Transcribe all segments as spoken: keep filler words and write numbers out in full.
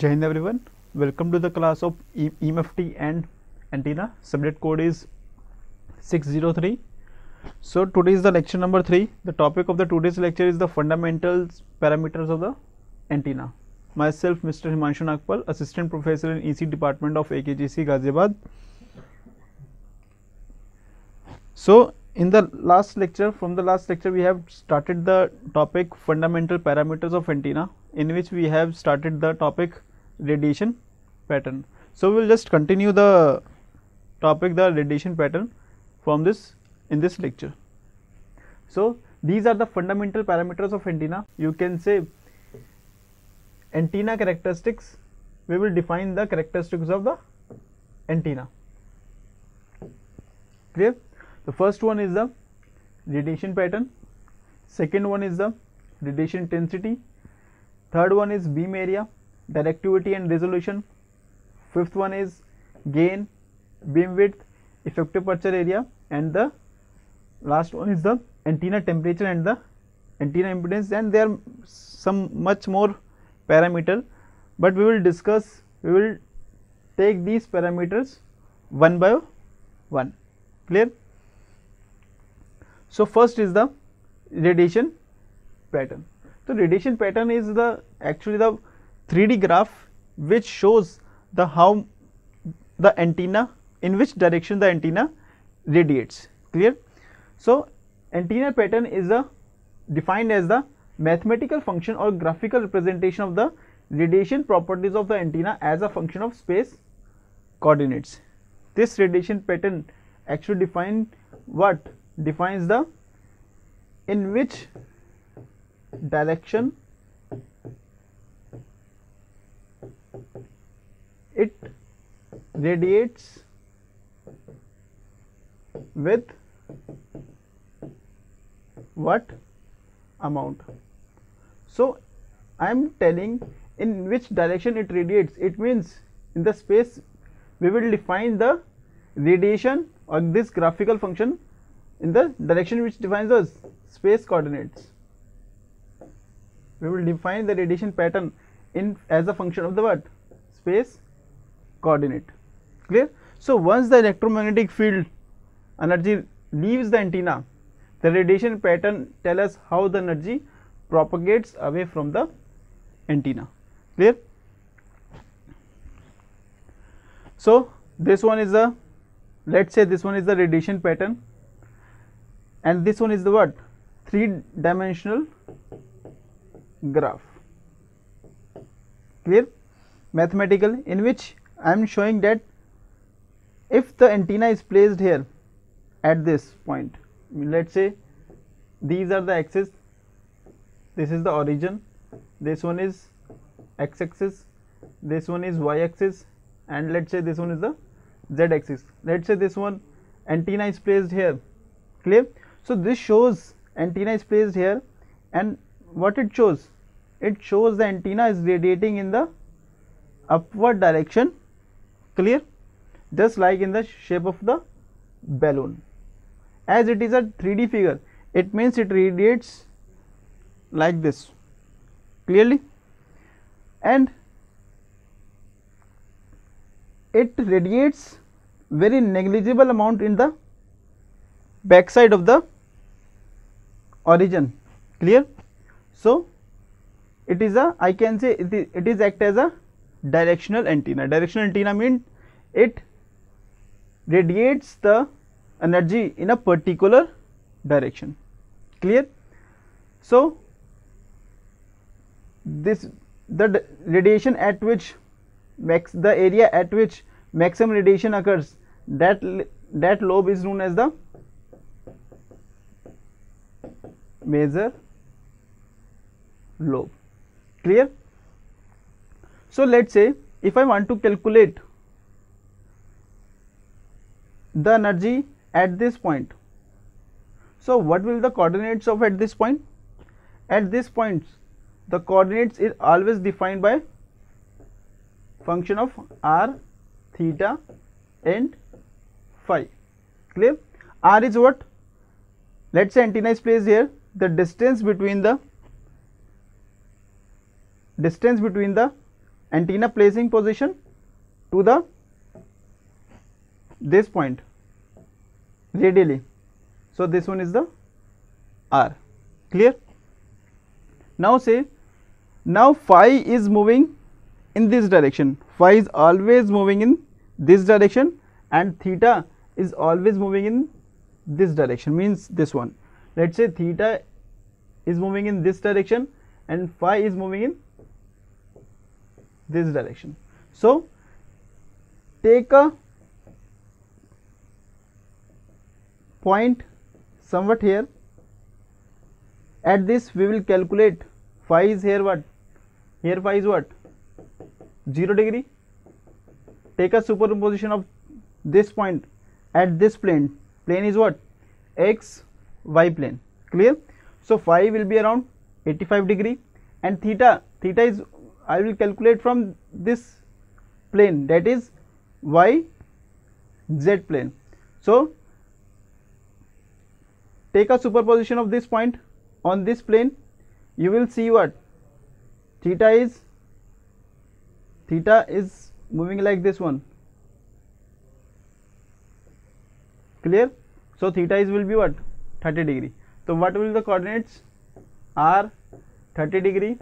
Jai Hind everyone, welcome to the class of E M F T and antenna. Subject code is six zero three. So today is the lecture number three. The topic of the today's lecture is the fundamentals parameters of the antenna. Myself Mister Himanshu Nagpal, assistant professor in E C department of A K G E C Ghaziabad. So in the last lecture, from the last lecture we have started the topic fundamental parameters of antenna, in which we have started the topic radiation pattern. So we will just continue the topic, the radiation pattern, from this in this lecture. So these are the fundamental parameters of antenna. You can say antenna characteristics. We will define the characteristics of the antenna. Clear? The first one is the radiation pattern, second one is the radiation intensity, third one is beam area, directivity and resolution, fifth one is gain, beam width, effective aperture area, and the last one is the antenna temperature and the antenna impedance, and there are some much more parameter, but we will discuss, we will take these parameters one by one. Clear? So first is the radiation pattern. So radiation pattern is the actually the three D graph which shows the how the antenna, in which direction the antenna radiates. Clear? So antenna pattern is a defined as the mathematical function or graphical representation of the radiation properties of the antenna as a function of space coordinates. This radiation pattern actually defines what? Defines the in which direction it radiates with what amount. So I am telling in which direction it radiates. It means in the space we will define the radiation or this graphical function in the direction which defines the space coordinates. We will define the radiation pattern in as a function of the what? Space coordinate. Clear? So once the electromagnetic field energy leaves the antenna, the radiation pattern tell us how the energy propagates away from the antenna. Clear? So this one is the, let's say this one is the radiation pattern, and this one is the what? Three dimensional graph. Clear? Mathematical, in which I am showing that if the antenna is placed here at this point, let's say these are the axes, this is the origin, this one is x axis, this one is y axis, and let's say this one is the z axis. Let's say this one antenna is placed here. Clear? So this shows antenna is placed here, and what it shows? It shows the antenna is radiating in the upward direction. Clear? Just like in the shape of the balloon. As it is a three D figure, it means it radiates like this, clearly, and it radiates very negligible amount in the back side of the origin. Clear? So it is a, I can say it is, it is act as a directional antenna. Directional antenna means it radiates the energy in a particular direction. Clear? So this the radiation at which max, the area at which maximum radiation occurs, that that lobe is known as the major lobe. Clear? So let's say if I want to calculate the energy at this point, so what will the coordinates of at this point? At this point the coordinates is always defined by function of r, theta and phi. Clear? R is what? Let's say antenna is placed here, the distance between the distance between the antenna placing position to the this point radially. So this one is the R. Clear? Now say, now phi is moving in this direction. Phi is always moving in this direction and theta is always moving in this direction, means this one. Let's say theta is moving in this direction and phi is moving in this direction. So take a point somewhat here. At this we will calculate phi is here what? Here phi is what? zero degree. Take a superimposition of this point at this plane. Plane is what? X, Y plane. Clear? So phi will be around eighty-five degree and theta, theta is I will calculate from this plane, that is Y, Z plane. So take a superposition of this point on this plane, you will see what? Theta is, theta is moving like this one. Clear? So theta is will be what? thirty degree. So what will the coordinates? R, thirty degree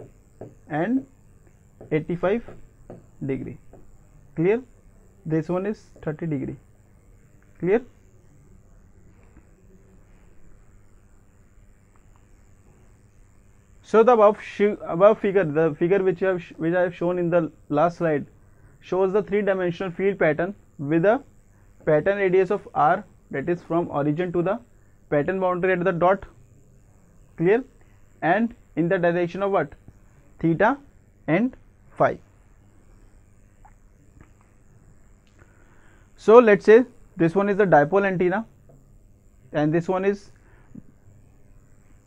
and eighty-five degree. Clear? This one is thirty degree. Clear? So the above above figure, the figure which I have which I have shown in the last slide, shows the three-dimensional field pattern with a pattern radius of R, that is from origin to the pattern boundary at the dot. Clear? And in the direction of what? Theta and phi. So let's say this one is the dipole antenna, and this one is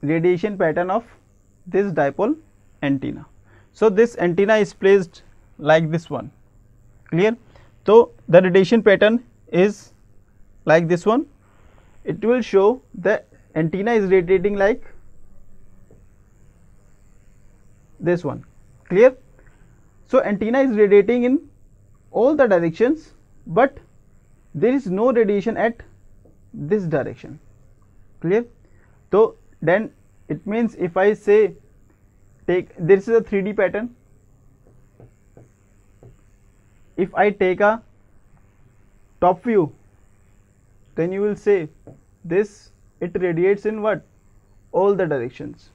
radiation pattern of this dipole antenna. So this antenna is placed like this one. Clear? So the radiation pattern is like this one. It will show the antenna is rotating like this one. Clear? So antenna is radiating in all the directions, but there is no radiation at this direction. Clear? So then it means if I say take, this is a three D pattern. If I take a top view, then you will say this, it radiates in what? All the directions.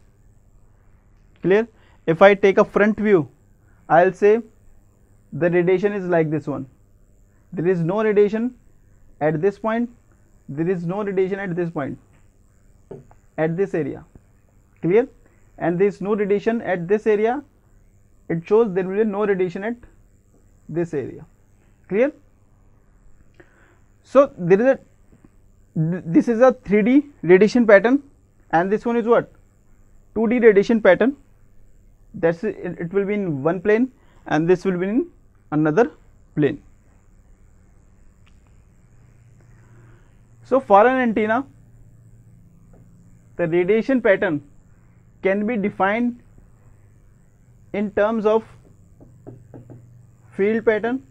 Clear? If I take a front view, I will say the radiation is like this one. There is no radiation at this point. There is no radiation at this point, at this area. Clear? And there is no radiation at this area. It shows there will be no radiation at this area. Clear? So there is a, this is a three D radiation pattern, and this one is what? two D radiation pattern. That's it, it will be in one plane, and this will be in another plane. So for an antenna, the radiation pattern can be defined in terms of field pattern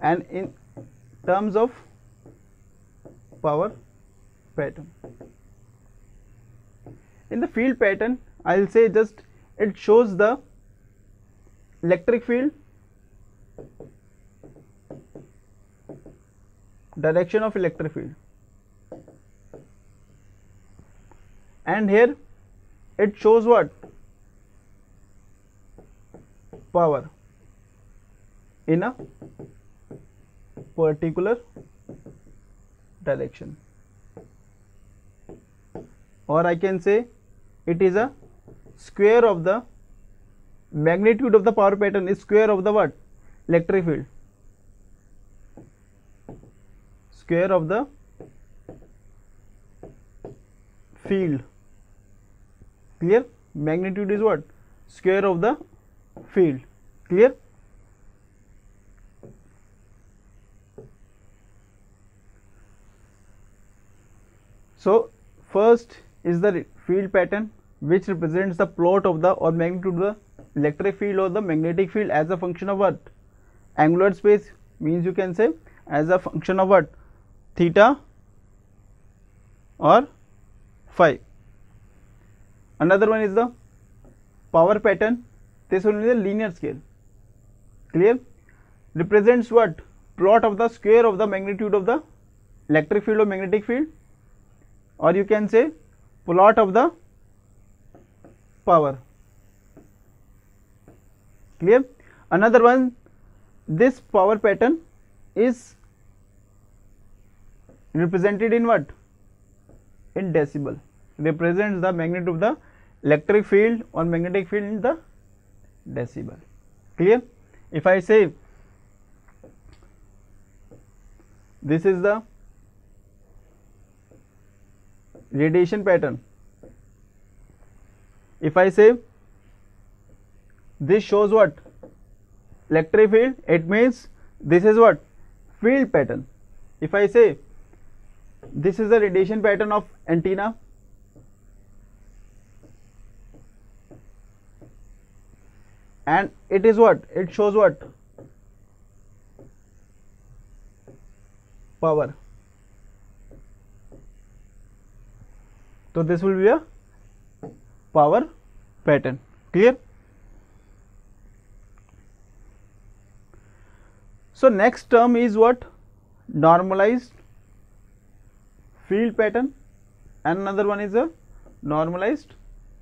and in terms of power pattern. In the field pattern, I will say just it shows the electric field, direction of electric field. And here it shows what? Power in a particular direction, or I can say it is a square of the magnitude of the power pattern is square of the what? Electric field. Square of the field. Clear? Magnitude is what? Square of the field. Clear? So first is the field pattern, which represents the plot of the or magnitude of the electric field or the magnetic field as a function of what? Angular space, means you can say as a function of what? Theta or phi. Another one is the power pattern. This one is the linear scale. Clear? Represents what? Plot of the square of the magnitude of the electric field or magnetic field, or you can say plot of the power. Clear? Another one, this power pattern is represented in what? In decibel. Represents the magnitude of the electric field or magnetic field in the decibel. Clear? If I say this is the radiation pattern, if I say this shows what? Electric field, it means this is what? Field pattern. If I say this is the radiation pattern of antenna, and it is what? It shows what? Power. So this will be a power pattern. Clear? So next term is what? Normalized field pattern, and another one is a normalized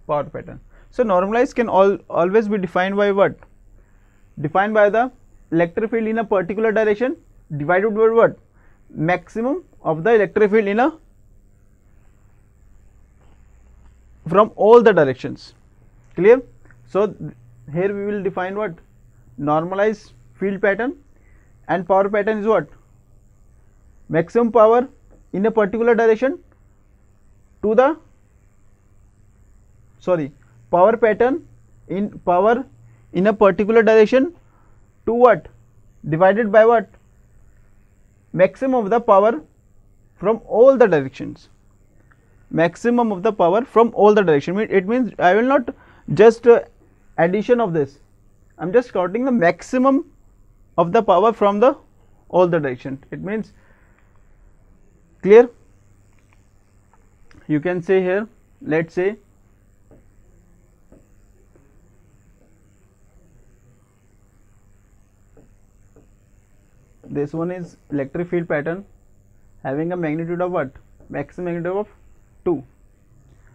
power pattern. So normalized can all always be defined by what? Defined by the electric field in a particular direction divided by what? Maximum of the electric field in a from all the directions. Clear? So here we will define what? Normalized field pattern. And power pattern is what? Maximum power in a particular direction to the sorry power pattern in power in a particular direction to what? Divided by what? Maximum of the power from all the directions. Maximum of the power from all the direction. It means I will not just uh, addition of this. I am just counting the maximum of the power from the all the direction. It means clear. You can say here, let's say this one is electric field pattern having a magnitude of what? Maximum magnitude of two.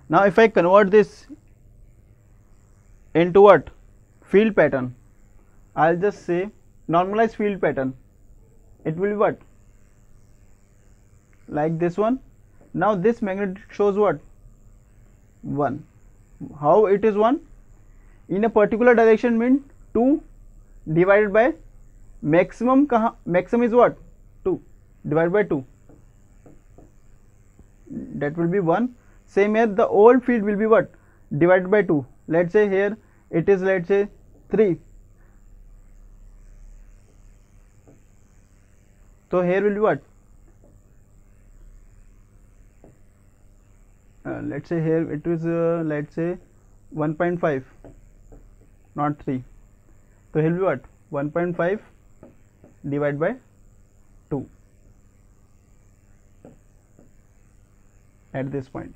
Now if I convert this into what? Field pattern. I'll just say normalized field pattern. It will be what? Like this one. Now this magnitude shows what? one. How it is one? In a particular direction means two divided by maximum. Kaha, maximum is what? two divided by two. That will be one. Same here the whole field will be what? Divided by two. Let's say here it is, let's say three. So here will be what? Uh, let's say here it is uh, let's say one point five, not three. So here will be what? one point five divided by two at this point.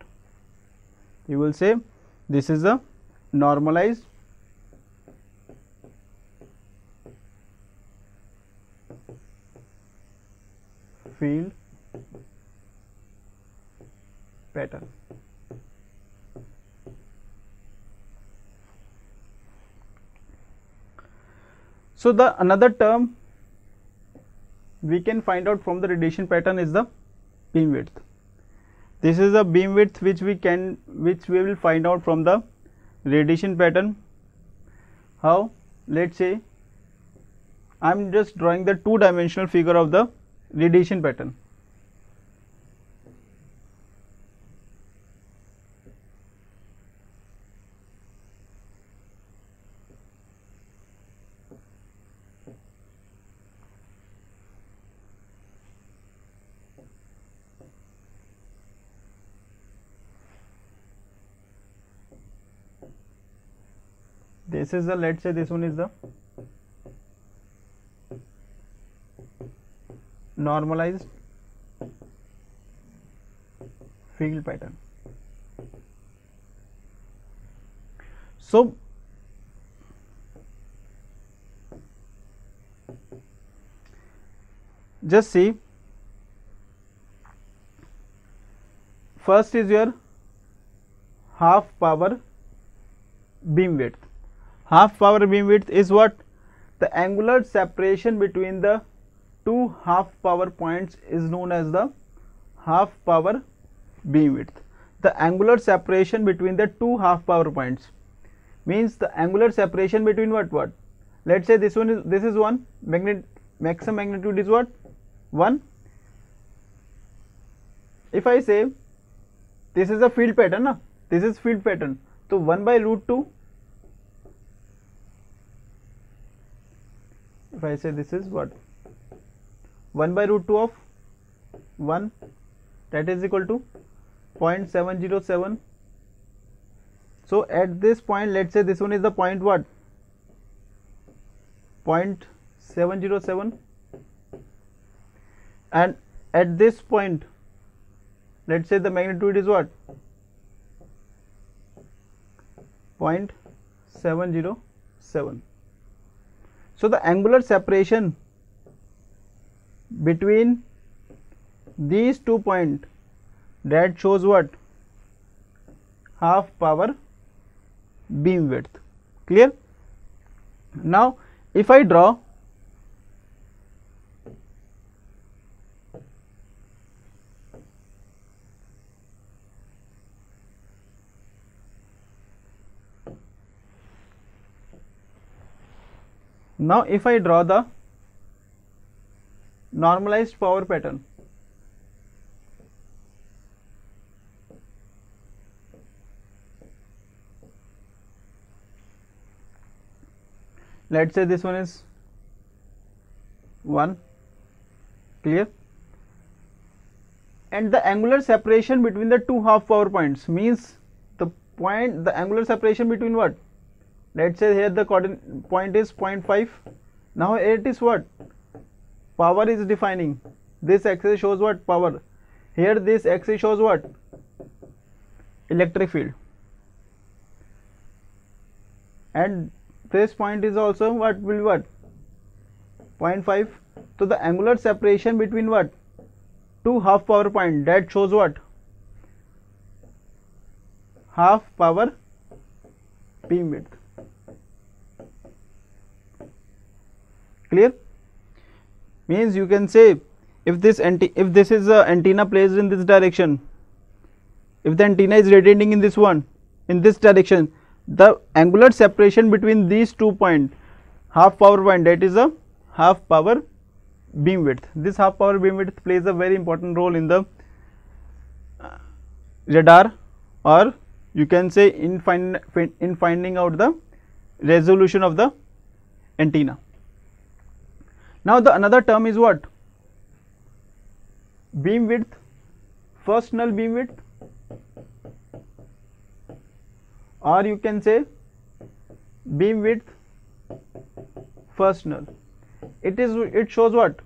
You will say this is a normalized field pattern. So the another term we can find out from the radiation pattern is the beam width. This is the beam width which we can which we will find out from the radiation pattern. How? Let's say I am just drawing the two dimensional figure of the radiation pattern. This is the, let's say this one is the normalized field pattern. So just see, first is your half power beam width. Half power beam width is what? The angular separation between the two half power points is known as the half power beam width. The angular separation between the two half power points means the angular separation between what what? Let's say this one is, this is one magnet, maximum magnitude is what? one. If I say this is a field pattern, na? This is field pattern. So one by root two. If I say this is what? one by root two of one, that is equal to zero point seven zero seven. So at this point, let's say this one is the point what? zero point seven zero seven. And at this point, let's say the magnitude is what? zero point seven zero seven. So the angular separation between these two points, that shows what? Half power beam width. Clear? Now if I draw Now, if I draw the normalized power pattern, let's say this one is one, clear? And the angular separation between the two half power points means the point, the angular separation between what? Let's say here the coordinate point is zero point five. Now it is what? Power is defining. This axis shows what? Power. Here this axis shows what? Electric field. And this point is also what will be what? zero point five. So the angular separation between what? Two half power point, that shows what? Half power beam width. Clear? Means you can say if this anti if this is a antenna placed in this direction, if the antenna is radiating in this one, in this direction, the angular separation between these two point, half power point, that is a half power beam width. This half power beam width plays a very important role in the radar, or you can say in find in finding out the resolution of the antenna. Now the another term is what? Beam width, first null beam width, or you can say beam width first null. It is, it shows what?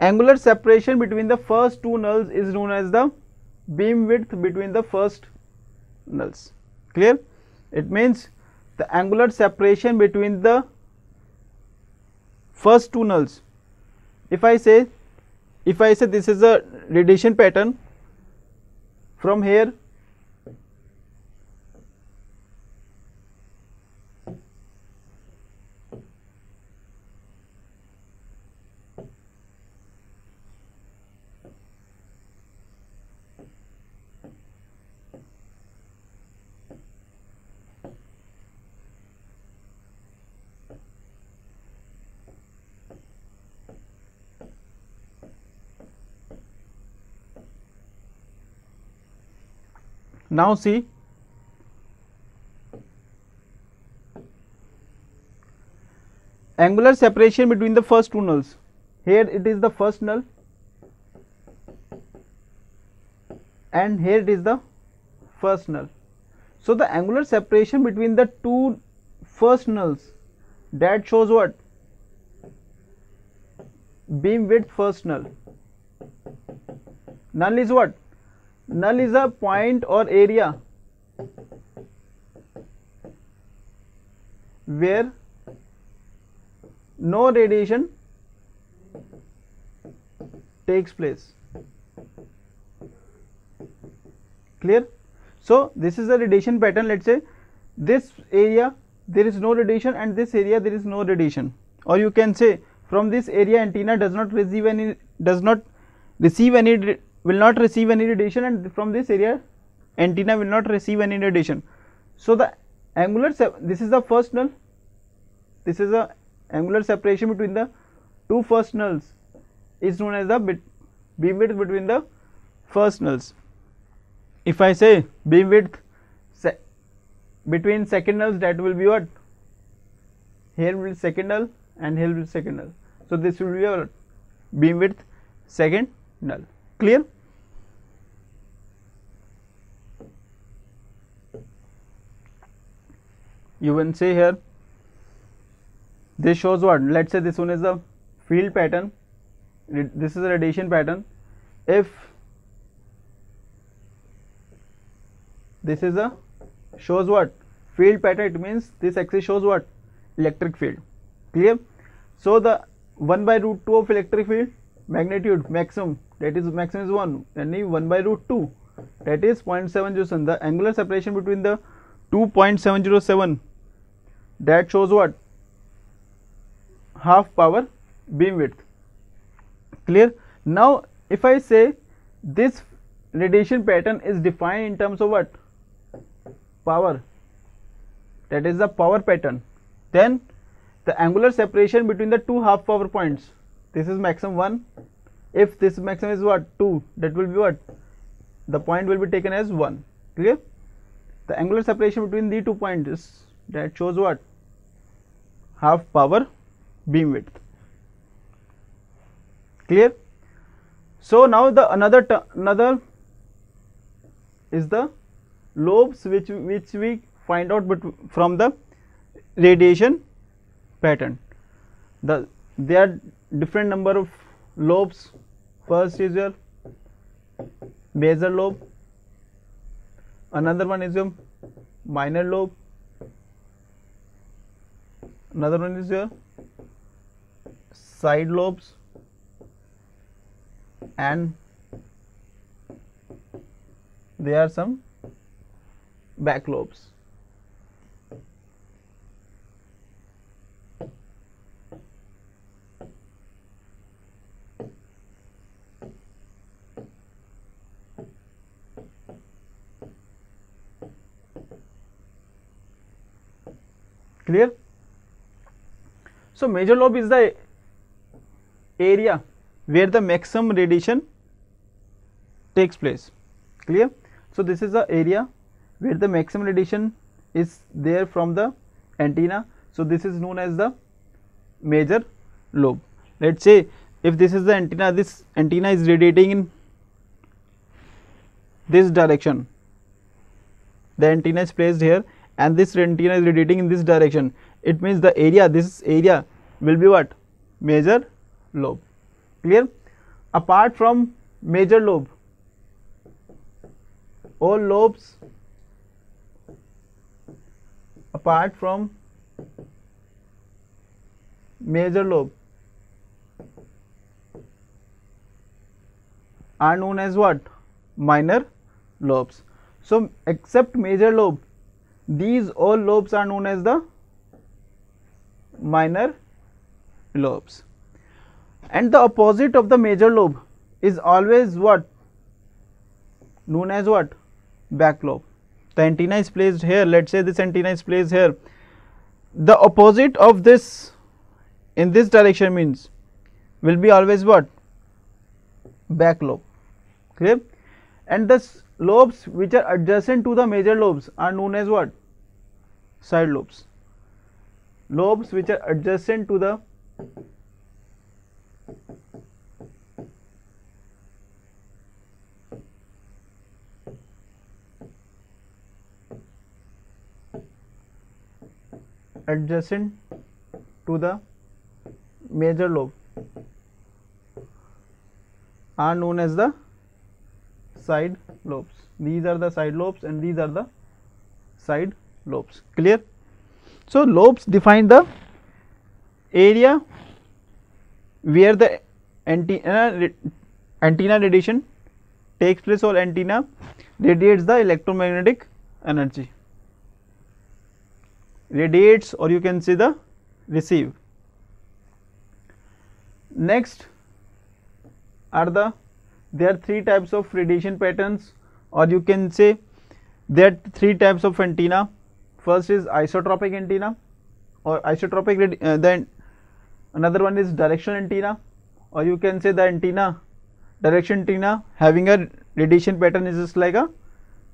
Angular separation between the first two nulls is known as the beam width between the first nulls. Clear? It means the angular separation between the first two nulls. If I say, if I say this is a radiation pattern from here now see, angular separation between the first two nulls. Here it is the first null and here it is the first null. So the angular separation between the two first nulls that shows what? Beam width first null. Null is what? Null is a point or area where no radiation takes place. Clear? So this is the radiation pattern. Let's say this area there is no radiation and this area there is no radiation, or you can say from this area antenna does not receive any does not receive any will not receive any radiation, and from this area antenna will not receive any radiation. So the angular this is the first null. This is the angular separation between the two first nulls is known as the beam width between the first nulls. If I say beam width se between second nulls, that will be what? Here will be second null and here will be second null. So this will be our beam width second null. Clear? You can say here this shows what? Let's say this one is the field pattern. This is a radiation pattern. If this is a shows what? Field pattern. It means this axis shows what? Electric field. Clear? So the one by root two of electric field magnitude maximum, that is maximum is one, and one by root two, that is zero point seven zero seven. The angular separation between the two zero point seven zero seven that shows what? Half power beam width. Clear? Now if I say this radiation pattern is defined in terms of what? Power, that is the power pattern, then the angular separation between the two half power points, this is maximum one, if this maximum is what? two, that will be what? The point will be taken as one. Clear? The angular separation between the two points is that shows what? Half power beam width. Clear? So now the another another is the lobes which which we find out but from the radiation pattern. The there are different number of lobes. First is your basal lobe, another one is your minor lobe, another one is your side lobes, and there are some back lobes. Clear? So major lobe is the area where the maximum radiation takes place. Clear? So this is the area where the maximum radiation is there from the antenna. So this is known as the major lobe. Let's say if this is the antenna, this antenna is radiating in this direction. The antenna is placed here and this antenna is radiating in this direction. It means the area, this area will be what? Major lobe. Clear? Apart from major lobe, all lobes apart from major lobe are known as what? Minor lobes. So except major lobe, these all lobes are known as the minor lobes. And the opposite of the major lobe is always what? Known as what? Back lobe. The antenna is placed here. Let's say this antenna is placed here. The opposite of this in this direction means will be always what? Back lobe. Okay? And the lobes which are adjacent to the major lobes are known as what? Side lobes. Lobes which are adjacent to the adjacent to the major lobe are known as the side lobes. These are the side lobes and these are the side lobes. Clear? So lobes define the area where the antenna antenna radiation takes place or antenna radiates the electromagnetic energy, radiates or you can say the receive. Next are the there are three types of radiation patterns, or you can say there are three types of antenna. First is isotropic antenna or isotropic, uh, then another one is directional antenna, or you can say the antenna direction antenna having a radiation pattern is just like a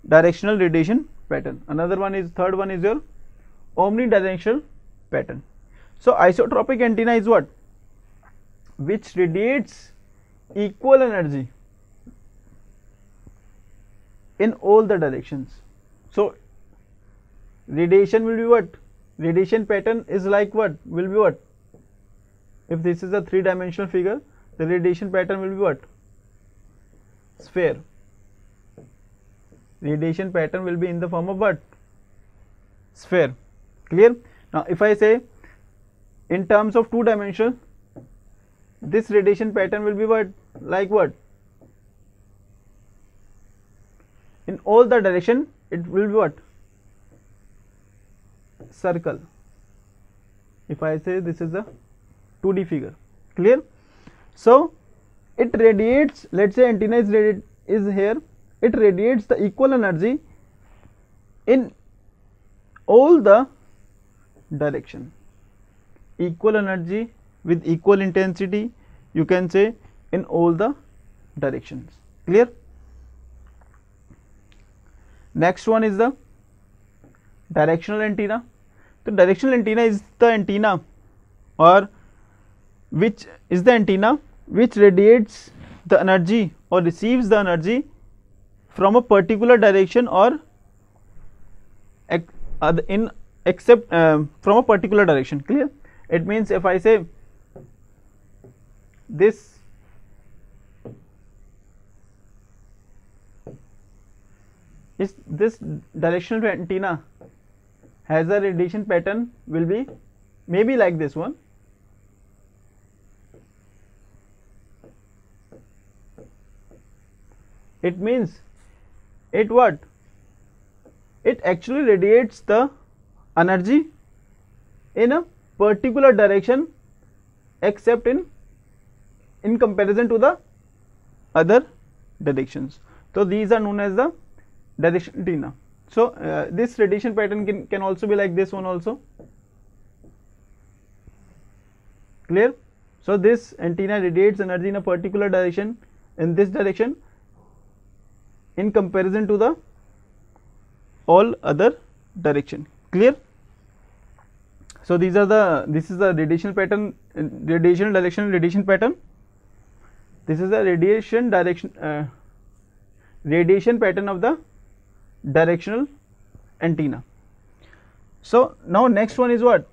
directional radiation pattern. Another one is third one is your omnidirectional pattern. So isotropic antenna is what? Which radiates equal energy in all the directions. So radiation will be what? Radiation pattern is like what? Will be what? If this is a three dimensional figure, the radiation pattern will be what? Sphere. Radiation pattern will be in the form of what? Sphere. Clear? Now if I say in terms of two dimensional, this radiation pattern will be what? Like what? In all the direction it will be what? Circle. If I say this is a two D figure. Clear? So it radiates, let us say antenna is radi is here, it radiates the equal energy in all the direction, equal energy with equal intensity, you can say in all the directions. Clear? Next one is the directional antenna. The directional antenna is the antenna or which is the antenna which radiates the energy or receives the energy from a particular direction or in except uh, from a particular direction. Clear? It means if I say this is this directional antenna has a radiation pattern will be maybe like this one, it means it what? It actually radiates the energy in a particular direction except in in comparison to the other directions. So these are known as the directional antenna. So uh, this radiation pattern can, can also be like this one also. Clear? So this antenna radiates energy in a particular direction, in this direction, in comparison to the all other direction. Clear? So these are the this is the radiation pattern, radiation direction, radiation pattern. This is the radiation direction, uh, radiation pattern of the directional antenna. So now next one is what?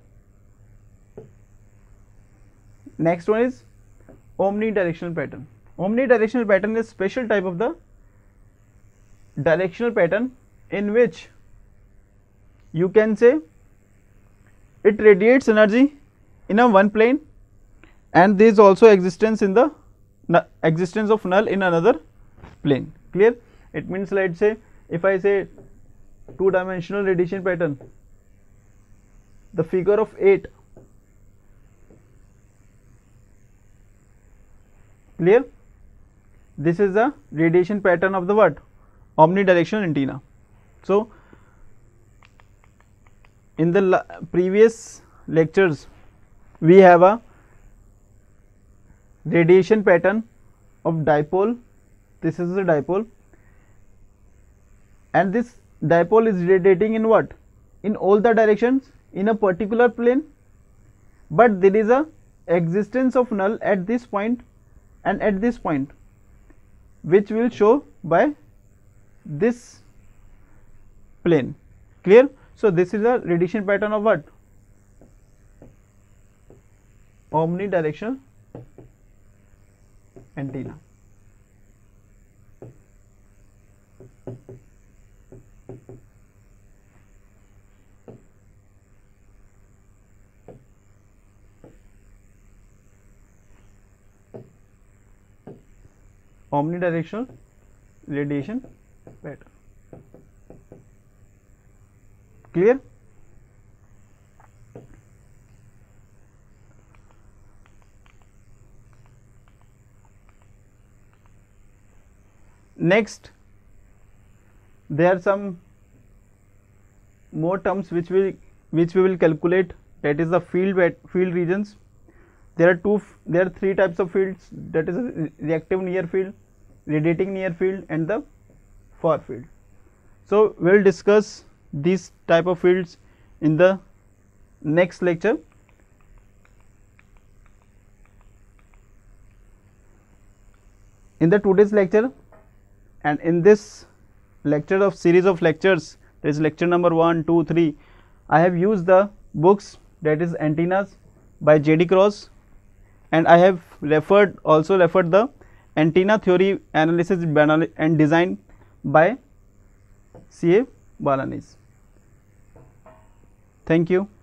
Next one is omnidirectional pattern. Omnidirectional pattern is special type of the directional pattern in which you can say it radiates energy in a one plane, and there is also existence in the existence of null in another plane. Clear? It means let's say if I say two dimensional radiation pattern, the figure of eight. Clear? This is the radiation pattern of the what? Omnidirectional antenna. So in the previous lectures we have a radiation pattern of dipole. This is the dipole, and this dipole is radiating in what? In all the directions in a particular plane, but there is a existence of null at this point and at this point, which will show by this plane. Clear? So this is a radiation pattern of what? Omni direction antenna. Omni direction radiation pattern. Clear? Next, there are some more terms which we which we will calculate. That is the field field regions. There are two. There are three types of fields. That is reactive near field, radiating near field, and the far field. So we will discuss these type of fields in the next lecture. In the today's lecture. And in this lecture of series of lectures, there is lecture number one, two, three, I have used the books that is Antennas by J D Krauss, and I have referred also referred the Antenna Theory, Analysis and Design by C A Balanis. Thank you.